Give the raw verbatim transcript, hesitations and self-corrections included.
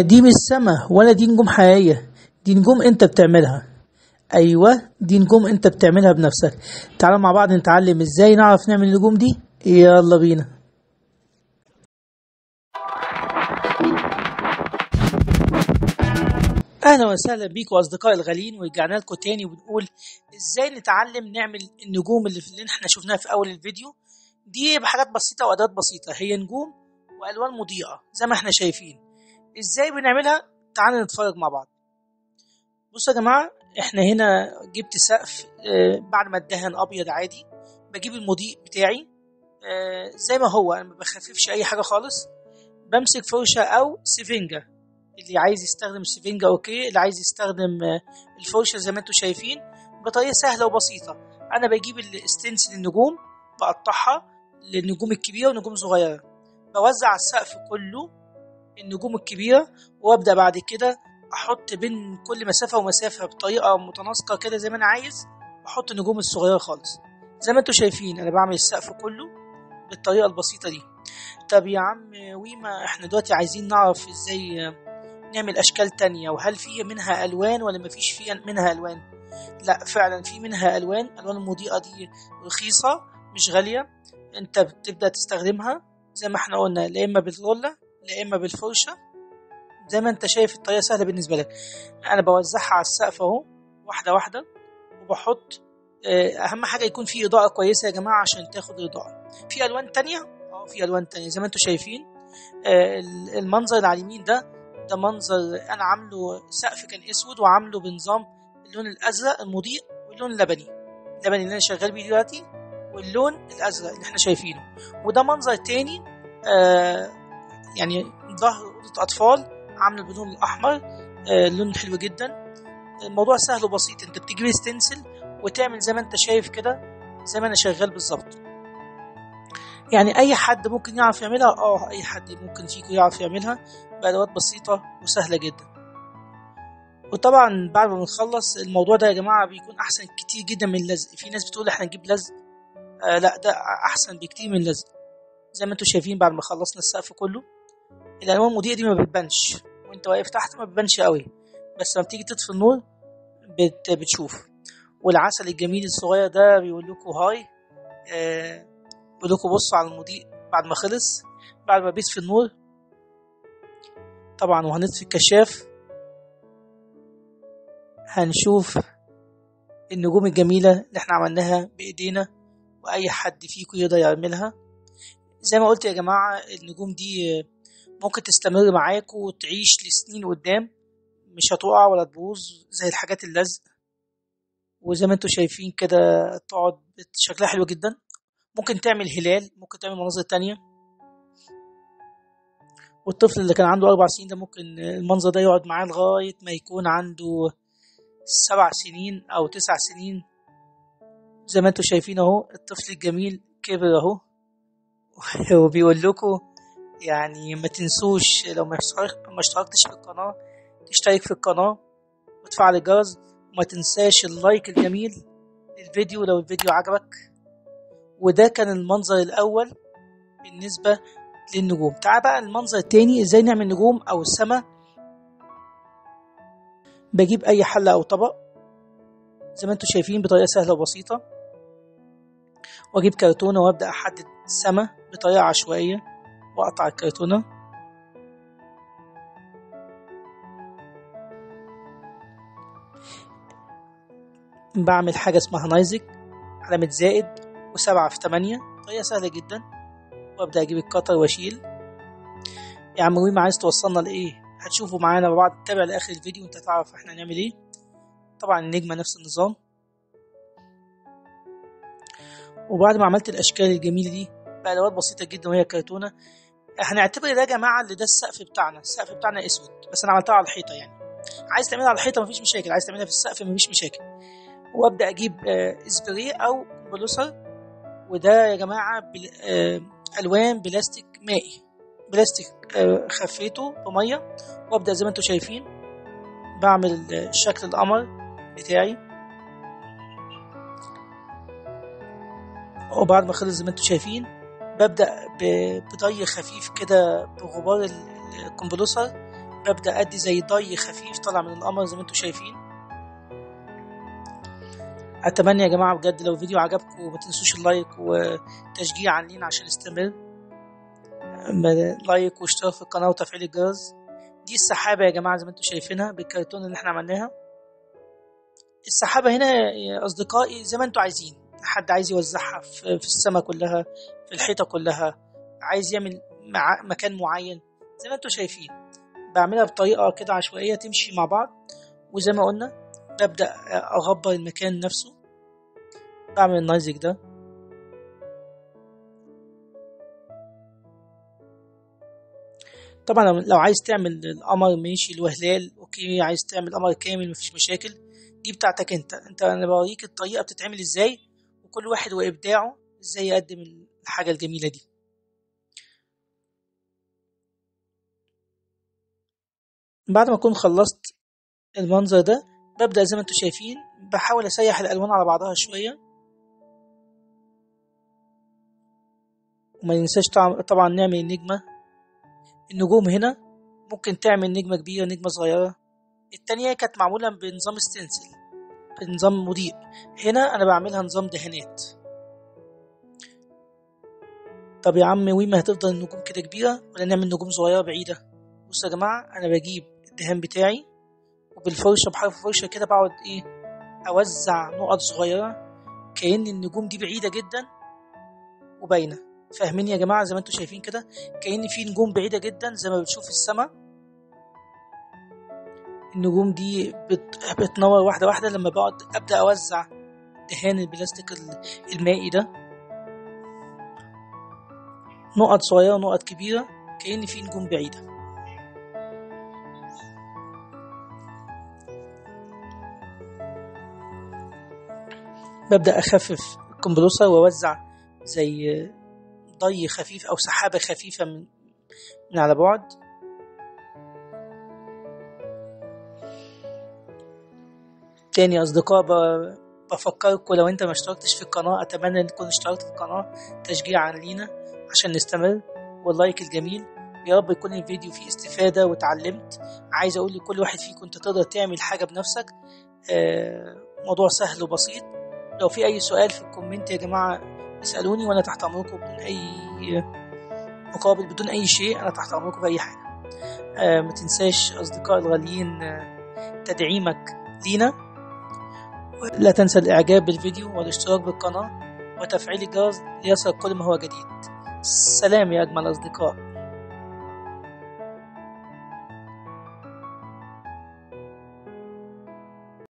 دي مش سما ولا دي نجوم حقيقية، دي نجوم انت بتعملها. ايوه دي نجوم انت بتعملها بنفسك. تعالوا مع بعض نتعلم ازاي نعرف نعمل النجوم دي، يلا بينا. اهلا وسهلا بيكم اصدقائي الغاليين، ورجعنا لكم تاني وبنقول ازاي نتعلم نعمل النجوم اللي, اللي احنا شفناها في اول الفيديو دي بحاجات بسيطه وادوات بسيطه، هي نجوم والوان مضيئه زي ما احنا شايفين. ازاي بنعملها؟ تعالوا نتفرج مع بعض. بصوا يا جماعه، احنا هنا جبت سقف آه بعد ما اتدهن ابيض عادي. بجيب المضيء بتاعي آه زي ما هو، انا ما بخففش اي حاجه خالص. بمسك فرشه او سفنجه، اللي عايز يستخدم السفنجة اوكي، اللي عايز يستخدم الفرشة زي ما انتم شايفين، بطريقة سهلة وبسيطة. انا بجيب الاستنس للنجوم بقطعها للنجوم الكبيرة ونجوم صغيرة، بوزع على السقف كله النجوم الكبيرة، وابدأ بعد كده احط بين كل مسافة ومسافة بطريقة متناسقة كده زي ما انا عايز، واحط النجوم الصغيرة خالص زي ما انتم شايفين. انا بعمل السقف كله بالطريقة البسيطة دي. طب يا عم ويما، احنا دلوقتي عايزين نعرف ازاي نعمل أشكال تانية، وهل في منها ألوان ولا مفيش فيها منها ألوان؟ لا فعلا في منها ألوان. الألوان المضيئة دي رخيصة مش غالية، أنت بتبدأ تستخدمها زي ما احنا قلنا، لا إما بالرولة لا إما بالفرشة زي ما أنت شايف. الطريقة سهلة بالنسبة لك. أنا بوزعها على السقف أهو واحدة واحدة، وبحط أهم حاجة يكون في إضاءة كويسة يا جماعة عشان تاخد إضاءة. في ألوان تانية؟ أه في ألوان تانية زي ما أنتوا شايفين. المنظر اللي على اليمين ده ده منظر انا عامله، سقف كان اسود وعامله بنظام اللون الازرق المضيء واللون اللبني اللبني اللي انا شغال بيه دلوقتي، واللون الازرق اللي احنا شايفينه. وده منظر تاني آه يعني ظهر اوضه اطفال عامله باللون الاحمر، آه لون حلو جدا. الموضوع سهل وبسيط، انت بتجيب ستنسل وتعمل زي ما انت شايف كده زي ما انا شغال بالظبط. يعني اي حد ممكن يعرف يعملها، اه اي حد ممكن فيكم يعرف يعملها بأدوات بسيطة وسهلة جدا. وطبعا بعد ما بنخلص الموضوع ده يا جماعة بيكون احسن كتير جدا من اللزق. في ناس بتقول احنا نجيب لزق، آه لا ده احسن بكتير من اللزق. زي ما انتم شايفين بعد ما خلصنا السقف كله، الالوان المضيئة دي ما بتبانش وانت واقف تحت، ما بتبانش قوي، بس لما بتيجي تطفي النور بت بتشوف. والعسل الجميل الصغير ده بيقول لكم هاي، آه بقول لكم بصوا على المضيء بعد ما خلص، بعد ما بيطفي النور طبعا. وهنطفي الكشاف هنشوف النجوم الجميلة اللي احنا عملناها بايدينا، واي حد فيكم يقدر يعملها. زي ما قلت يا جماعة، النجوم دي ممكن تستمر معاكم وتعيش لسنين قدام، مش هتقع ولا تبوظ زي الحاجات اللزق. وزي ما انتوا شايفين كده تقعد شكلها حلو جدا، ممكن تعمل هلال، ممكن تعمل مناظر تانية. والطفل اللي كان عنده أربع سنين ده ممكن المنظر ده يقعد معاه لغاية ما يكون عنده سبع سنين أو تسع سنين. زي ما انتوا شايفين اهو الطفل الجميل كبر اهو وبيقول لكم يعني ما تنسوش لو ما اشتركتش في القناة تشترك في القناة وتفعل الجرس، وما تنساش اللايك الجميل للفيديو لو الفيديو عجبك. وده كان المنظر الاول بالنسبه للنجوم. تعال بقى المنظر التاني، ازاي نعمل نجوم او السما. بجيب اي حله او طبق زي ما انتم شايفين بطريقه سهله وبسيطه، واجيب كرتونه وابدا احدد السما بطريقه عشوائيه، واقطع الكرتونه بعمل حاجه اسمها نايزك علامه زائد وسبعة في تمانية، طريقة سهلة جدا. وابدأ اجيب القطر واشيل. يا عم ويما عايز توصلنا لايه؟ هتشوفوا معانا بعض، تتابع لاخر الفيديو وانت تعرف احنا هنعمل ايه. طبعا النجمة نفس النظام. وبعد ما عملت الاشكال الجميلة دي بأدوات بسيطة جدا وهي كرتونة، هنعتبر ده يا جماعة اللي ده السقف بتاعنا. السقف بتاعنا اسود بس انا عملتها على الحيطة، يعني عايز تعملها على الحيطة مفيش مشاكل، عايز تعملها في السقف مفيش مشاكل. وابدأ اجيب اسبريه او بلوسر، وده يا جماعة بل... آه... ألوان بلاستيك مائي، بلاستيك آه... خفيته بمية. وأبدأ زي ما انتوا شايفين بعمل شكل القمر بتاعي. وبعد ما خلص زي ما انتوا شايفين ببدأ ب... بضي خفيف كده بغبار الكمبلوسر ببدأ أدي زي ضي خفيف طالع من القمر زي ما انتوا شايفين. أتمنى يا جماعة بجد لو الفيديو عجبكم ما تنسوش اللايك وتشجيعا لينا عشان نستمر، لايك واشتراك في القناة وتفعيل الجرس. دي السحابة يا جماعة زي ما انتوا شايفينها بالكرتون اللي احنا عملناها. السحابة هنا يا أصدقائي زي ما انتوا عايزين، حد عايز يوزعها في السماء كلها، في الحيطة كلها، عايز يعمل مع مكان معين زي ما انتوا شايفين. بعملها بطريقة كده عشوائية تمشي مع بعض، وزي ما قلنا ببدأ أغبر المكان نفسه. بعمل النايزك ده طبعا. لو عايز تعمل القمر ماشي له هلال اوكي، عايز تعمل قمر كامل مفيش مشاكل، دي بتاعتك انت انت انا بوريك الطريقة بتتعمل ازاي، وكل واحد وابداعه ازاي يقدم الحاجة الجميلة دي. بعد ما اكون خلصت المنظر ده ببدأ زي ما انتوا شايفين بحاول اسيح الالوان على بعضها شوية. وما ننساش طبعا نعمل النجمة. النجوم هنا ممكن تعمل نجمة كبيرة نجمة صغيرة. التانية كانت معمولة بنظام ستنسل بنظام مضيء، هنا انا بعملها نظام دهانات. طب يا عم ويما هتفضل النجوم كده كبيرة ولا نعمل نجوم صغيرة بعيدة؟ بصوا يا جماعة انا بجيب الدهان بتاعي وبالفرشة بحرف فرشة كده بقعد ايه اوزع نقط صغيرة كأن النجوم دي بعيدة جدا وباينة. فاهمين يا جماعة زي ما انتوا شايفين كده كأن في نجوم بعيدة جدا زي ما بتشوف في السماء. النجوم دي بت... بتنور واحدة واحدة لما بقعد ابدأ اوزع دهان البلاستيك المائي ده نقط صغيرة نقط كبيرة كأن في نجوم بعيدة. ببدأ أخفف الكمبروسة وأوزع زي ضي خفيف أو سحابة خفيفة من, من على بعد. تاني أصدقاء بفكركم لو أنت ما اشتركتش في القناة أتمنى أن تكون اشتركت في القناة تشجيعا لينا عشان نستمر، واللايك الجميل. يا رب يكون الفيديو فيه استفادة وتعلمت. عايز أقول لكل واحد فيكم أنت تقدر تعمل حاجة بنفسك، موضوع سهل وبسيط. لو في اي سؤال في الكومنت يا جماعه اسالوني وانا تحت امركم بدون اي مقابل بدون اي شيء، انا تحت امركم باي حاجه. آه ما تنساش اصدقاء الغاليين آه تدعيمك لينا، لا تنسى الاعجاب بالفيديو والاشتراك بالقناه وتفعيل الجرس ليصلك كل ما هو جديد. سلام يا اجمل اصدقاء.